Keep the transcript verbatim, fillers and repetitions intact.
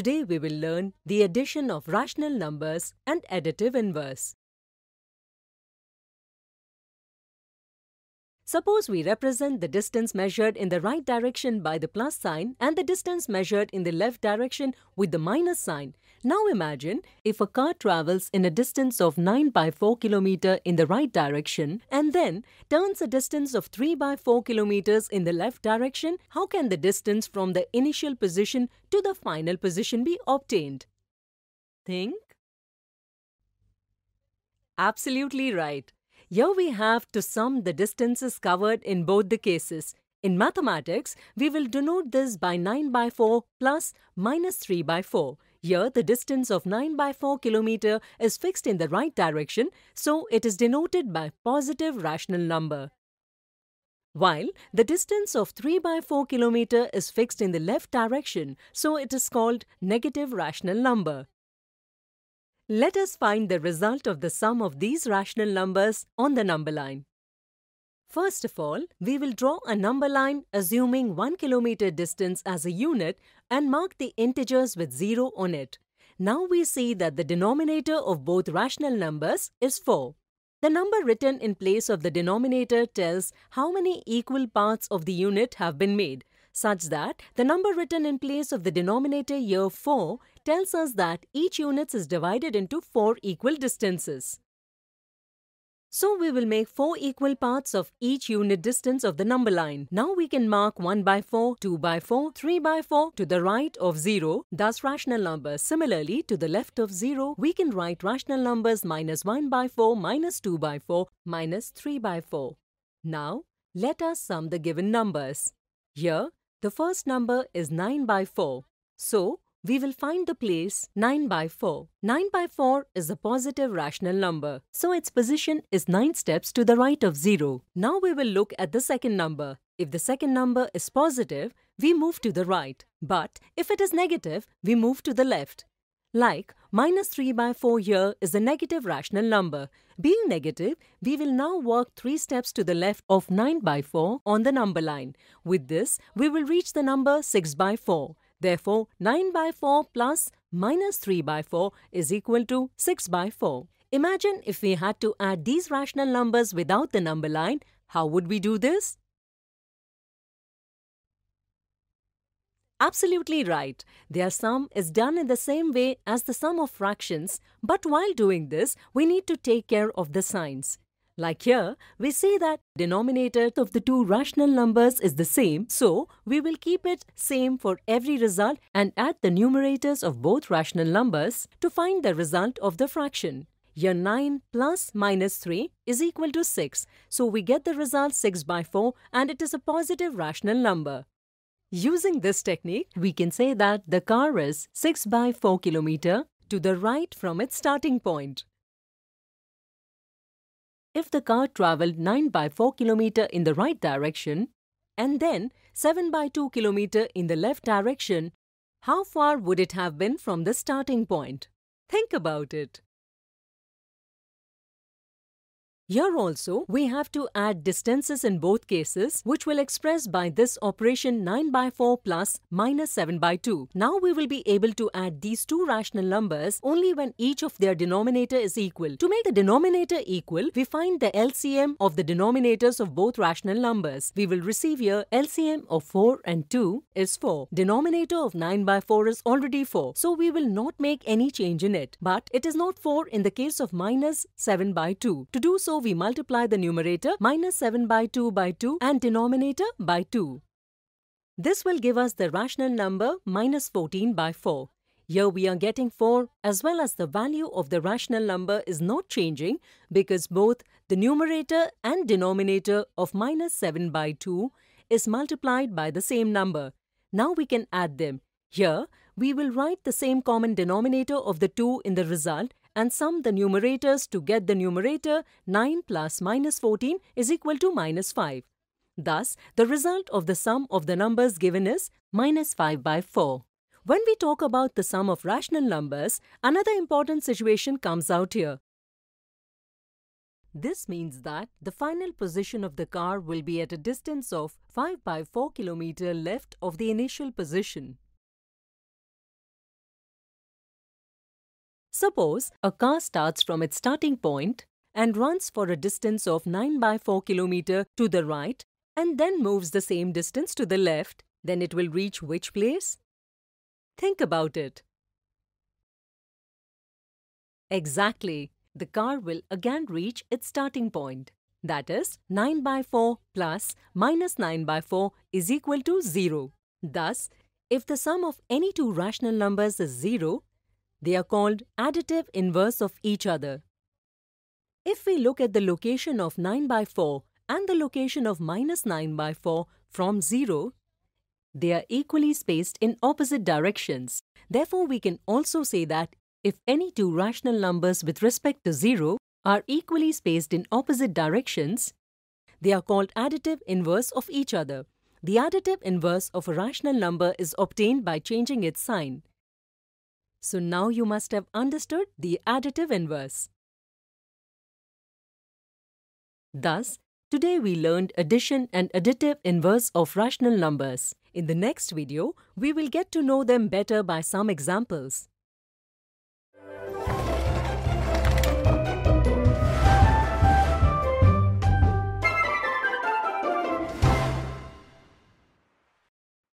Today we will learn the addition of rational numbers and additive inverse. Suppose we represent the distance measured in the right direction by the plus sign and the distance measured in the left direction with the minus sign. Now imagine if a car travels in a distance of nine by four kilometers in the right direction and then turns a distance of three by four kilometers in the left direction, how can the distance from the initial position to the final position be obtained? Think? Absolutely right. Here we have to sum the distances covered in both the cases. In mathematics, we will denote this by nine by four plus minus three by four. Here the distance of nine by four kilometers is fixed in the right direction, so it is denoted by positive rational number. While the distance of three by four kilometers is fixed in the left direction, so it is called negative rational number. Let us find the result of the sum of these rational numbers on the number line. First of all, we will draw a number line assuming one kilometer distance as a unit and mark the integers with zero on it. Now we see that the denominator of both rational numbers is four. The number written in place of the denominator tells how many equal parts of the unit have been made, such that the number written in place of the denominator here four tells us that each unit is divided into four equal distances. So we will make four equal parts of each unit distance of the number line. Now we can mark one by four, two by four, three by four to the right of zero, thus rational numbers. Similarly, to the left of zero, we can write rational numbers minus one by four, minus two by four, minus three by four. Now, let us sum the given numbers. Here, the first number is nine by four. So, we will find the place nine by four. nine by four is a positive rational number, so its position is nine steps to the right of zero. Now we will look at the second number. If the second number is positive, we move to the right. But if it is negative, we move to the left. Like, minus three by four here is a negative rational number. Being negative, we will now work three steps to the left of nine by four on the number line. With this, we will reach the number six by four. Therefore, nine by four plus minus three by four is equal to six by four. Imagine if we had to add these rational numbers without the number line, how would we do this? Absolutely right. Their sum is done in the same way as the sum of fractions, but while doing this, we need to take care of the signs. Like here, we see that the denominator of the two rational numbers is the same, so we will keep it same for every result and add the numerators of both rational numbers to find the result of the fraction. Here nine plus minus three is equal to six, so we get the result six by four and it is a positive rational number. Using this technique, we can say that the car is six by four kilometers to the right from its starting point. If the car travelled nine by four kilometers in the right direction and then seven by two kilometers in the left direction, how far would it have been from the starting point? Think about it. Here also, we have to add distances in both cases, which will express by this operation nine by four plus minus seven by two. Now we will be able to add these two rational numbers only when each of their denominator is equal. To make the denominator equal, we find the L C M of the denominators of both rational numbers. We will receive here L C M of four and two is four. Denominator of nine by four is already four, so we will not make any change in it. But it is not four in the case of minus seven by two. To do so, we multiply the numerator minus seven by two by two and denominator by two. This will give us the rational number minus fourteen by four. Here we are getting four as well as the value of the rational number is not changing because both the numerator and denominator of minus seven by two is multiplied by the same number. Now we can add them. Here we will write the same common denominator of the two in the result and sum the numerators to get the numerator nine plus minus fourteen is equal to minus five. Thus, the result of the sum of the numbers given is minus five by four. When we talk about the sum of rational numbers, another important situation comes out here. This means that the final position of the car will be at a distance of five by four kilometers left of the initial position. Suppose a car starts from its starting point and runs for a distance of nine by four kilometers to the right and then moves the same distance to the left, then it will reach which place? Think about it. Exactly. The car will again reach its starting point. That is, nine by four plus minus nine by four is equal to zero. Thus, if the sum of any two rational numbers is zero, they are called additive inverse of each other. If we look at the location of nine by four and the location of minus nine by four from zero, they are equally spaced in opposite directions. Therefore, we can also say that if any two rational numbers with respect to zero are equally spaced in opposite directions, they are called additive inverse of each other. The additive inverse of a rational number is obtained by changing its sign. So now you must have understood the additive inverse. Thus, today we learned addition and additive inverse of rational numbers. In the next video, we will get to know them better by some examples.